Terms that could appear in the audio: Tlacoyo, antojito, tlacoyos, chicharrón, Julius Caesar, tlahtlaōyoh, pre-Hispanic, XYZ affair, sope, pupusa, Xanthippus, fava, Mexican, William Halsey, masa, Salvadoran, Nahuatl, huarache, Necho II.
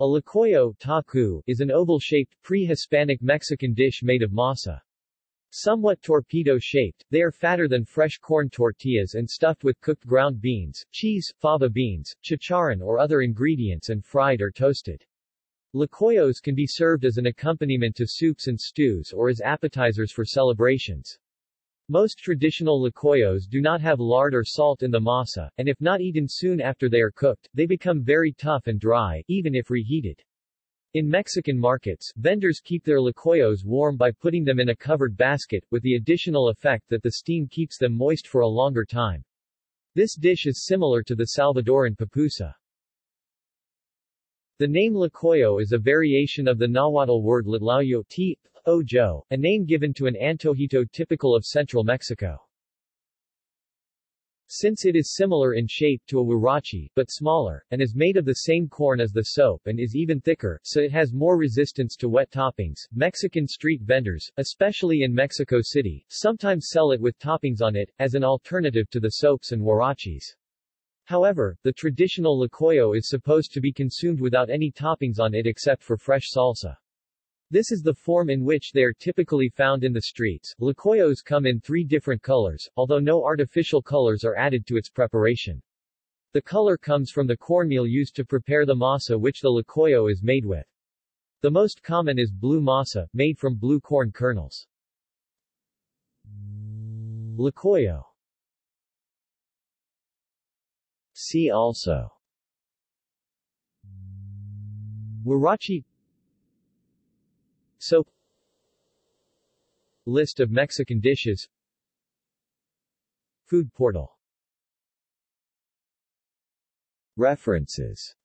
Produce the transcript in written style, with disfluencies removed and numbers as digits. A tlacoyo taco is an oval-shaped pre-Hispanic Mexican dish made of masa. Somewhat torpedo-shaped, they are fatter than fresh corn tortillas and stuffed with cooked ground beans, cheese, fava beans, chicharrón or other ingredients and fried or toasted. Tlacoyos can be served as an accompaniment to soups and stews or as appetizers for celebrations. Most traditional tlacoyos do not have lard or salt in the masa, and if not eaten soon after they are cooked, they become very tough and dry, even if reheated. In Mexican markets, vendors keep their tlacoyos warm by putting them in a covered basket, with the additional effect that the steam keeps them moist for a longer time. This dish is similar to the Salvadoran pupusa. The name tlacoyo is a variation of the Nahuatl word tlahtlaōyoh, Ojo, a name given to an antojito typical of central Mexico. Since it is similar in shape to a huarache, but smaller, and is made of the same corn as the sope and is even thicker, so it has more resistance to wet toppings, Mexican street vendors, especially in Mexico City, sometimes sell it with toppings on it, as an alternative to the sopes and huaraches. However, the traditional tlacoyo is supposed to be consumed without any toppings on it except for fresh salsa. This is the form in which they are typically found in the streets. Tlacoyos come in three different colors, although no artificial colors are added to its preparation. The color comes from the cornmeal used to prepare the masa which the tlacoyo is made with. The most common is blue masa, made from blue corn kernels. Tlacoyo. See also: huarache, sope, list of Mexican dishes, food portal. References.